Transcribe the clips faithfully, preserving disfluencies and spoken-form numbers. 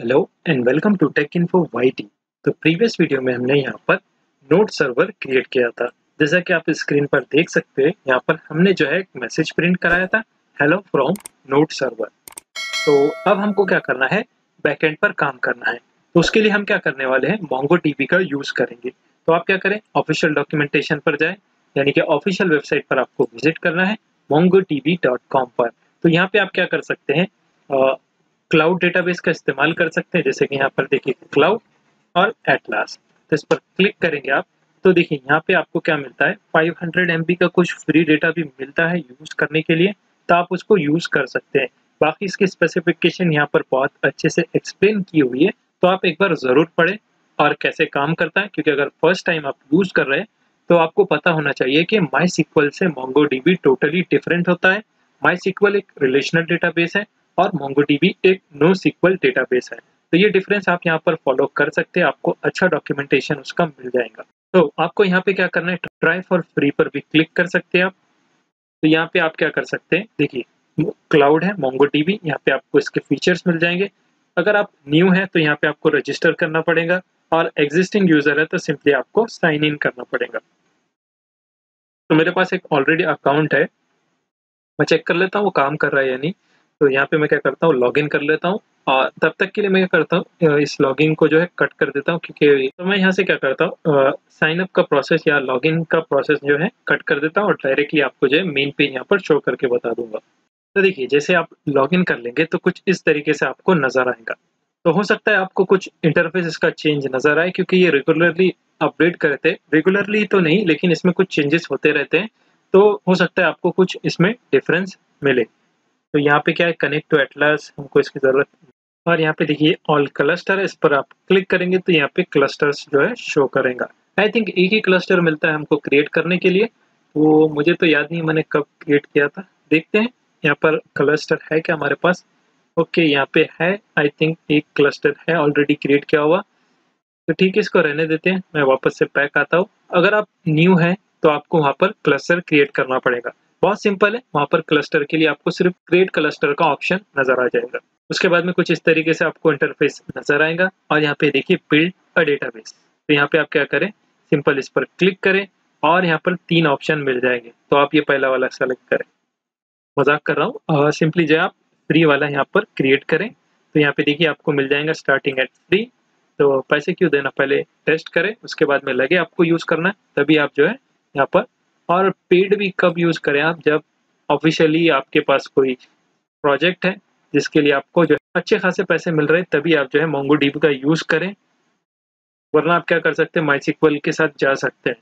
Hello and welcome to tech info Y T. तो previous video में हमने यहाँ पर नोड सर्वर क्रिएट किया था। जैसा कि आप स्क्रीन पर देख सकते हैं, यहाँ पर हमने जो है एक मैसेज प्रिंट कराया था, हेलो फ्रॉम नोड सर्वर। तो अब हमको क्या करना है, बैकएंड पर काम करना है। तो उसके लिए हम क्या करने वाले हैं, मोंगो डी बी का यूज़ करेंगे। तो आप क्या करें, ऑफिशियल डॉक्यूमेंटेशन पर जाए, यानी कि ऑफिशियल वेबसाइट पर आपको विजिट करना है MongoDB dot com पर। तो यहाँ पर आप क्या कर सकते हैं, आ, क्लाउड डेटाबेस का इस्तेमाल कर सकते हैं। जैसे कि यहाँ पर देखिए क्लाउड और एटलास, तो इस पर क्लिक करेंगे आप तो देखिए यहाँ पे आपको क्या मिलता है, पाँच सौ एम बी का कुछ फ्री डेटा भी मिलता है यूज़ करने के लिए, तो आप उसको यूज़ कर सकते हैं। बाकी इसकी स्पेसिफिकेशन यहाँ पर बहुत अच्छे से एक्सप्लेन की हुई है, तो आप एक बार ज़रूर पढ़ें और कैसे काम करता है, क्योंकि अगर फर्स्ट टाइम आप यूज़ कर रहे हैं तो आपको पता होना चाहिए कि माई एस क्यू एल से MongoDB totally different होता है। माई एस क्यू एल एक रिलेशनल डेटाबेस है और मोंगो डी बी एक no S Q L database है। तो ये डिफरेंस आप यहाँ पर फॉलो कर सकते हैं, आपको अच्छा डॉक्यूमेंटेशन उसका मिल जाएगा। तो आपको यहाँ पे क्या करना है, ट्राई फॉर फ्री पर भी क्लिक कर सकते हैं आप। तो यहाँ पे आप क्या कर सकते हैं, देखिए क्लाउड है मोंगो डी बी, यहाँ पे आपको इसके फीचर्स मिल जाएंगे। अगर आप न्यू हैं तो यहाँ पे आपको रजिस्टर करना पड़ेगा, और एग्जिस्टिंग यूजर है तो सिंपली आपको साइन इन करना पड़ेगा। तो मेरे पास एक ऑलरेडी अकाउंट है, मैं चेक कर लेता हूँ वो काम कर रहा है या नहीं। तो यहाँ पे मैं क्या करता हूँ, लॉगिन कर लेता हूँ, और तब तक के लिए मैं क्या करता हूँ, इस लॉगिन को जो है कट कर देता हूँ, क्योंकि तो मैं यहाँ से क्या करता हूँ, साइन अप का प्रोसेस या लॉगिन का प्रोसेस जो है कट कर देता हूँ और डायरेक्टली आपको जो है मेन पेज यहाँ पर शो करके बता दूंगा। तो देखिए जैसे आप लॉगिन कर लेंगे तो कुछ इस तरीके से आपको नजर आएगा। तो हो सकता है आपको कुछ इंटरफेस इसका चेंज नजर आए, क्योंकि ये रेगुलरली अपडेट करते हैं, रेगुलरली तो नहीं लेकिन इसमें कुछ चेंजेस होते रहते हैं, तो हो सकता है आपको कुछ इसमें डिफरेंस मिले। तो यहाँ पे क्या है, कनेक्ट टू एटलास, हमको इसकी ज़रूरत। और यहाँ पे देखिए ऑल क्लस्टर है, इस पर आप क्लिक करेंगे तो यहाँ पे क्लस्टर्स जो है शो करेगा। आई थिंक एक ही क्लस्टर मिलता है हमको क्रिएट करने के लिए, वो मुझे तो याद नहीं मैंने कब क्रिएट किया था। देखते हैं यहाँ पर क्लस्टर है क्या हमारे पास। ओके यहाँ पे है, आई थिंक एक क्लस्टर है ऑलरेडी क्रिएट किया हुआ, तो ठीक है इसको रहने देते हैं। मैं वापस से पैक आता हूँ। अगर आप न्यू हैं तो आपको वहाँ पर क्लस्टर क्रिएट करना पड़ेगा, बहुत सिंपल है। वहाँ पर क्लस्टर के लिए आपको सिर्फ क्रिएट क्लस्टर का ऑप्शन नजर आ जाएगा। उसके बाद में कुछ इस तरीके से आपको इंटरफेस नजर आएगा, और यहाँ पे देखिए बिल्ड अ डेटाबेस। तो यहाँ पे आप क्या करें, सिंपल इस पर क्लिक करें और यहाँ पर तीन ऑप्शन मिल जाएंगे, तो आप ये पहला वाला सेलेक्ट करें। मजाक कर रहा हूँ, सिंपली जो आप फ्री वाला यहाँ पर क्रिएट करें। तो यहाँ पे देखिए आपको मिल जाएगा स्टार्टिंग एट फ्री, तो पैसे क्यों देना, पहले टेस्ट करें, उसके बाद में लगे आपको यूज करना तभी आप जो है यहाँ पर। और पेड भी कब यूज़ करें आप, जब ऑफिशियली आपके पास कोई प्रोजेक्ट है जिसके लिए आपको जो है अच्छे खासे पैसे मिल रहे हैं, तभी आप जो है मोंगो डी बी का यूज़ करें, वरना आप क्या कर सकते हैं माई एस क्यू एल के साथ जा सकते हैं।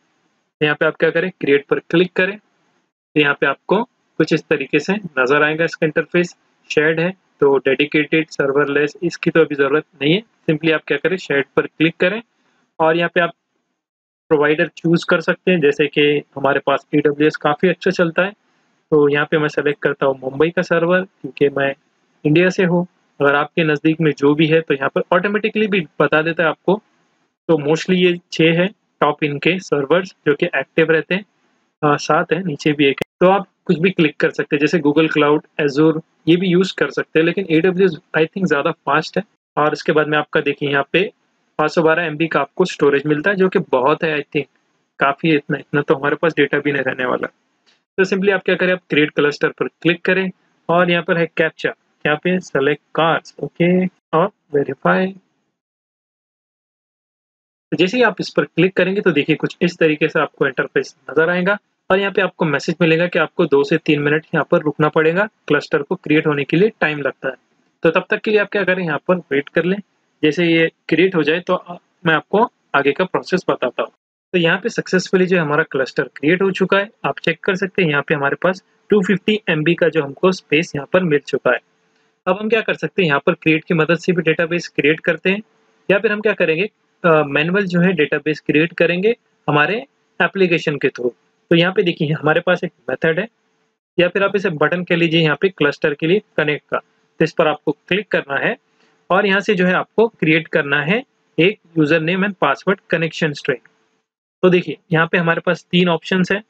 यहाँ पे आप क्या करें, क्रिएट पर क्लिक करें। तो यहाँ पे आपको कुछ इस तरीके से नज़र आएगा इसका इंटरफेस। शेयर्ड है तो डेडिकेटेड, सर्वरलेस इसकी तो अभी ज़रूरत नहीं है। सिंपली आप क्या करें, शेयर्ड पर क्लिक करें और यहाँ पर आप प्रोवाइडर चूज़ कर सकते हैं। जैसे कि हमारे पास ए डब्ल्यू एस काफ़ी अच्छा चलता है, तो यहाँ पे मैं सेलेक्ट करता हूँ मुंबई का सर्वर, क्योंकि मैं इंडिया से हूँ। अगर आपके नज़दीक में जो भी है तो यहाँ पर ऑटोमेटिकली भी बता देता है आपको। तो मोस्टली ये छः है टॉप इनके सर्वर्स जो कि एक्टिव रहते हैं, सात है नीचे भी एक है। तो आप कुछ भी क्लिक कर सकते हैं, जैसे गूगल क्लाउड, एजूर, ये भी यूज़ कर सकते हैं, लेकिन A W S I think ज़्यादा फास्ट है। और इसके बाद में आपका देखिए यहाँ पे पाँच सौ बारह एम बी का आपको स्टोरेज मिलता है, जो कि बहुत है। आई थिंक काफ़ी है, इतना इतना तो हमारे पास डेटा भी नहीं रहने वाला। तो सिंपली आप क्या करें, आप क्रिएट क्लस्टर पर क्लिक करें और यहाँ पर है कैप्चा, यहाँ पे सेलेक्ट कार्ड्स, ओके और वेरीफाई। तो जैसे ही आप इस पर क्लिक करेंगे तो देखिए कुछ इस तरीके से आपको इंटरफेस नजर आएगा, और यहाँ पे आपको मैसेज मिलेगा कि आपको दो से तीन मिनट यहाँ पर रुकना पड़ेगा, क्लस्टर को क्रिएट होने के लिए टाइम लगता है। तो तब तक के लिए आप क्या करें, यहाँ पर वेट कर लें। जैसे ये क्रिएट हो जाए तो मैं आपको आगे का प्रोसेस बताता हूँ। तो यहाँ पे सक्सेसफुली जो हमारा क्लस्टर क्रिएट हो चुका है, आप चेक कर सकते हैं। यहाँ पे हमारे पास दो सौ पचास एम बी का जो हमको स्पेस यहाँ पर मिल चुका है। अब हम क्या कर सकते हैं, यहाँ पर क्रिएट की मदद से भी डेटाबेस क्रिएट करते हैं, या फिर हम क्या करेंगे मैनुअल जो है डेटाबेस क्रिएट करेंगे हमारे एप्लीकेशन के थ्रू। तो यहाँ पे देखिए हमारे पास एक मेथड है, या फिर आप इसे बटन कह लीजिए यहाँ पे क्लस्टर के लिए कनेक्ट का। तो इस पर आपको क्लिक करना है और यहाँ से जो है आपको क्रिएट करना है एक user name and password connection string. तो देखिए यहाँ पे हमारे पास तीन ऑप्शंस है,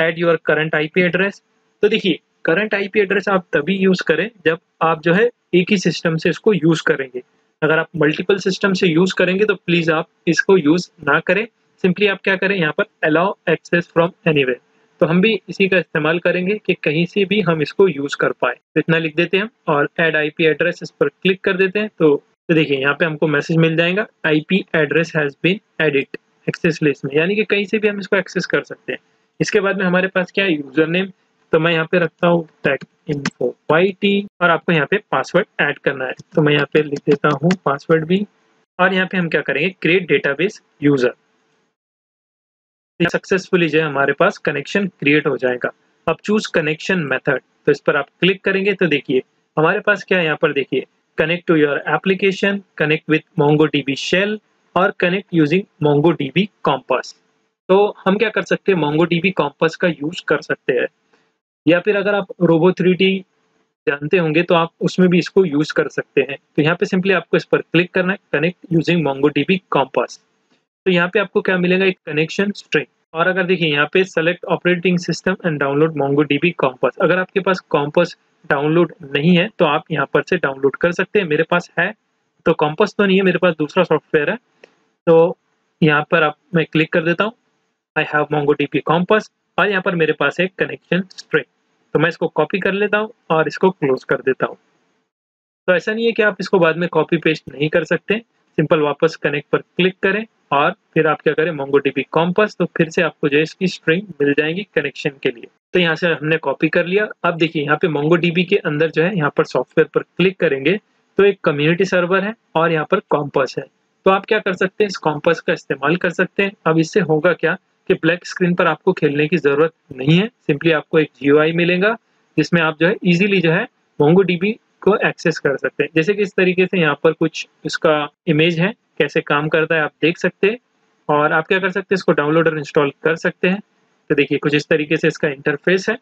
add your current IP address. तो देखिए करंट आईपी एड्रेस आप तभी यूज़ करें जब आप जो है एक ही सिस्टम से इसको यूज़ करेंगे। अगर आप मल्टीपल सिस्टम से यूज़ करेंगे तो प्लीज़ आप इसको यूज़ ना करें। सिंपली आप क्या करें, यहाँ पर अलाउ एक्सेस फ्रॉम एनीवेयर, तो हम भी इसी का इस्तेमाल करेंगे कि कहीं से भी हम इसको यूज़ कर पाए। इतना लिख देते हैं और ऐड आईपी एड्रेस इस पर क्लिक कर देते हैं। तो, तो देखिए यहाँ पे हमको मैसेज मिल जाएगा, IP address has been edit access list में, यानी कि कहीं से भी हम इसको एक्सेस कर सकते हैं। इसके बाद में हमारे पास क्या है, यूज़र नेम, तो मैं यहाँ पे रखता हूँ टेक इन्फो वाई टी, और आपको यहाँ पे पासवर्ड ऐड करना है, तो मैं यहाँ पे लिख देता हूँ पासवर्ड भी। और यहाँ पे हम क्या करेंगे, क्रिएट डेटाबेस यूज़र। सक्सेसफुली जो है हमारे पास कनेक्शन क्रिएट हो जाएगा। अब चूज कनेक्शन मेथड, तो इस पर आप क्लिक करेंगे तो देखिए हमारे पास क्या है, यहाँ पर देखिए connect to your application, connect with MongoDB shell और कनेक्ट यूजिंग MongoDB कॉम्पस। तो हम क्या कर सकते हैं, MongoDB कॉम्पस का यूज कर सकते हैं, या फिर अगर आप रोबो थ्री टी जानते होंगे तो आप उसमें भी इसको यूज कर सकते हैं। तो यहाँ पे सिंपली आपको इस पर क्लिक करना है, कनेक्ट यूजिंग MongoDB कॉम्पस। तो यहाँ पे आपको क्या मिलेगा, एक कनेक्शन स्ट्रिंग। और अगर देखिए यहाँ पे select operating system and download MongoDB compass, अगर आपके पास कॉम्पस डाउनलोड नहीं है तो आप यहाँ पर से डाउनलोड कर सकते हैं। मेरे पास है, तो कॉम्पस तो नहीं है, मेरे पास दूसरा सॉफ्टवेयर है। तो यहाँ पर आप मैं क्लिक कर देता हूँ, आई हैव MongoDB कॉम्पस, और यहाँ पर मेरे पास एक कनेक्शन स्ट्रिंग। तो मैं इसको कॉपी कर लेता हूँ और इसको क्लोज कर देता हूँ। तो ऐसा नहीं है कि आप इसको बाद में कॉपी पेस्ट नहीं कर सकते, सिंपल वापस कनेक्ट पर क्लिक करें और फिर आप क्या करें, MongoDB कॉम्पस, तो फिर से आपको जो है इसकी स्ट्रिंग मिल जाएगी कनेक्शन के लिए। तो यहाँ से हमने कॉपी कर लिया। अब देखिए यहाँ पे MongoDB के अंदर जो है, यहाँ पर सॉफ्टवेयर पर क्लिक करेंगे तो एक कम्युनिटी सर्वर है और यहाँ पर कॉम्पस है। तो आप क्या कर सकते हैं, इस कॉम्पस का इस्तेमाल कर सकते हैं। अब इससे होगा क्या कि ब्लैक स्क्रीन पर आपको खेलने की ज़रूरत नहीं है, सिंपली आपको एक जीयूआई मिलेगा जिसमें आप जो है ईजिली जो है MongoDB को एक्सेस कर सकते हैं। जैसे कि इस तरीके से यहाँ पर कुछ इसका इमेज है, कैसे काम करता है आप देख सकते हैं, और आप क्या कर सकते हैं, इसको डाउनलोड और इंस्टॉल कर सकते हैं। तो देखिए कुछ इस तरीके से इसका इंटरफेस है।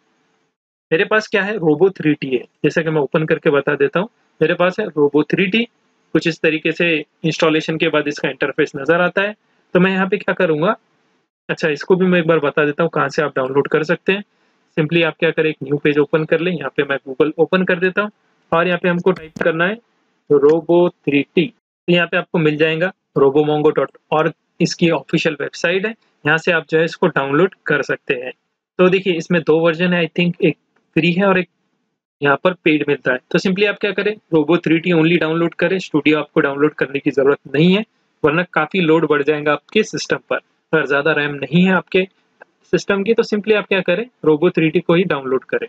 मेरे पास क्या है, रोबो थ्री टी है, जैसे कि मैं ओपन करके बता देता हूँ, मेरे पास है रोबो थ्री टी। कुछ इस तरीके से इंस्टॉलेशन के बाद इसका इंटरफेस नज़र आता है। तो मैं यहाँ पर क्या करूँगा, अच्छा इसको भी मैं एक बार बता देता हूँ कहाँ से आप डाउनलोड कर सकते हैं। सिंपली आप क्या करें, एक न्यू पेज ओपन कर लें, यहाँ पर मैं गूगल ओपन कर देता हूँ और यहाँ पर हमको टाइप करना है रोबो थ्री टी। तो यहाँ पे आपको मिल जाएगा रोबोमोंगो डॉट ऑर्ग, इसकी ऑफिशियल वेबसाइट है, यहाँ से आप जो है इसको डाउनलोड कर सकते हैं। तो देखिए इसमें दो वर्जन है, आई थिंक एक फ्री है और एक यहाँ पर पेड मिलता है। तो सिंपली आप क्या करें, Robo three T only download करें, स्टूडियो आपको डाउनलोड करने की ज़रूरत नहीं है, वरना काफ़ी लोड बढ़ जाएगा आपके सिस्टम पर। अगर ज़्यादा रैम नहीं है आपके सिस्टम की तो सिंपली आप क्या करें, रोबो थ्री टी को ही डाउनलोड करें।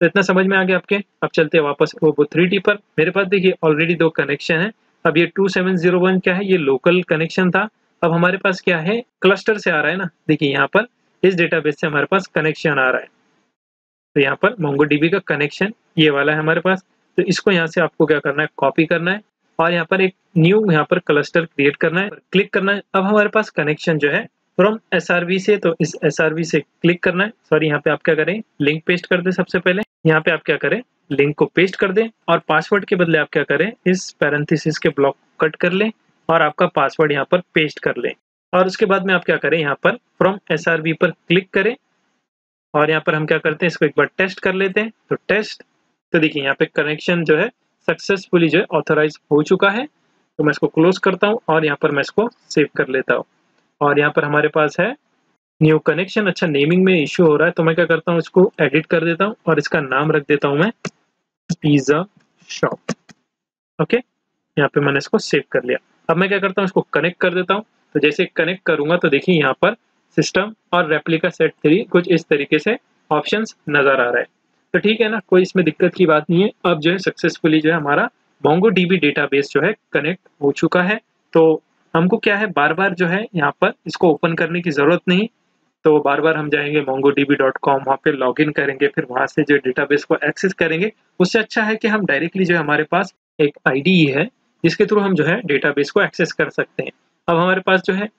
तो इतना समझ में आ गया आपके। अब चलते हैं वापस रोबो थ्री टी पर। मेरे पास देखिए ऑलरेडी दो कनेक्शन है। अब ये टू सेवन ज़ीरो वन क्या है, ये लोकल कनेक्शन था। अब हमारे पास क्या है, क्लस्टर से आ रहा है ना, देखिए यहाँ पर इस डेटाबेस से हमारे पास कनेक्शन आ रहा है। तो यहाँ पर MongoDB का कनेक्शन ये वाला है हमारे पास। तो इसको यहाँ से आपको क्या करना है, कॉपी करना है और यहाँ पर एक न्यू यहाँ पर क्लस्टर क्रिएट करना है, क्लिक करना है। अब हमारे पास कनेक्शन जो है फ्रॉम एसआरवी से, तो इस एसआरवी से क्लिक करना है। सॉरी, यहाँ पे आप क्या करें, लिंक पेस्ट कर दें। सबसे पहले यहाँ पे आप क्या करें, लिंक को पेस्ट कर दें और पासवर्ड के बदले आप क्या करें, इस पैरेंथेसिस के ब्लॉक कट कर लें और आपका पासवर्ड यहाँ पर पेस्ट कर लें। और उसके बाद में आप क्या करें, यहाँ पर फ्रॉम एसआरवी पर क्लिक करें और यहाँ पर हम क्या करते हैं, इसको एक बार टेस्ट कर लेते हैं। तो टेस्ट, तो देखिए यहाँ पे कनेक्शन जो है सक्सेसफुली जो है ऑथोराइज हो चुका है। तो मैं इसको क्लोज करता हूँ और यहाँ पर मैं इसको सेव कर लेता हूँ। और यहाँ पर हमारे पास है न्यू कनेक्शन। अच्छा, नेमिंग में इश्यू हो रहा है तो मैं क्या करता हूँ, इसको एडिट कर देता हूँ और इसका नाम रख देता हूँ मैं पिज़्ज़ा शॉप। ओके, यहाँ पे मैंने इसको सेव कर लिया। अब मैं क्या करता हूँ, इसको कनेक्ट कर देता हूँ। तो जैसे कनेक्ट करूँगा तो देखिए यहाँ पर सिस्टम और रेप्लिका सेट थ्री कुछ इस तरीके से ऑप्शंस नज़र आ रहा है। तो ठीक है ना, कोई इसमें दिक्कत की बात नहीं है। अब जो है सक्सेसफुली जो है हमारा MongoDB डेटाबेस जो है कनेक्ट हो चुका है। तो हमको क्या है, बार बार जो है यहाँ पर इसको ओपन करने की ज़रूरत नहीं। तो बार बार हम जाएंगे MongoDB डॉट कॉम, वहाँ पे लॉगिन करेंगे, फिर वहाँ से जो डेटाबेस को एक्सेस करेंगे। उससे अच्छा है कि हम डायरेक्टली जो है हमारे पास एक आईडीई है जिसके थ्रू हम जो है डेटाबेस को एक्सेस कर सकते हैं। अब हमारे पास जो है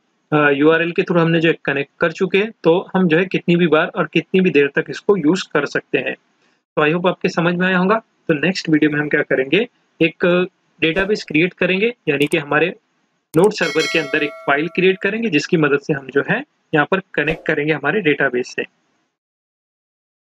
यूआरएल के थ्रू हमने जो है कनेक्ट कर चुके हैं, तो हम जो है कितनी भी बार और कितनी भी देर तक इसको यूज़ कर सकते हैं। तो आई होप आपके समझ में आया होगा। तो नेक्स्ट वीडियो में हम क्या करेंगे, एक डेटाबेस क्रिएट करेंगे, यानी कि हमारे नोड सर्वर के अंदर एक फाइल क्रिएट करेंगे जिसकी मदद से हम जो है यहाँ पर कनेक्ट करेंगे हमारे डेटाबेस से।